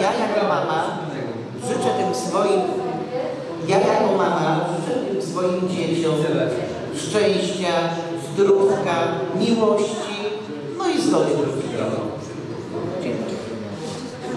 Ja jako mama życzę tym swoim, dzieciom szczęścia, zdrówka, miłości, no i zgody.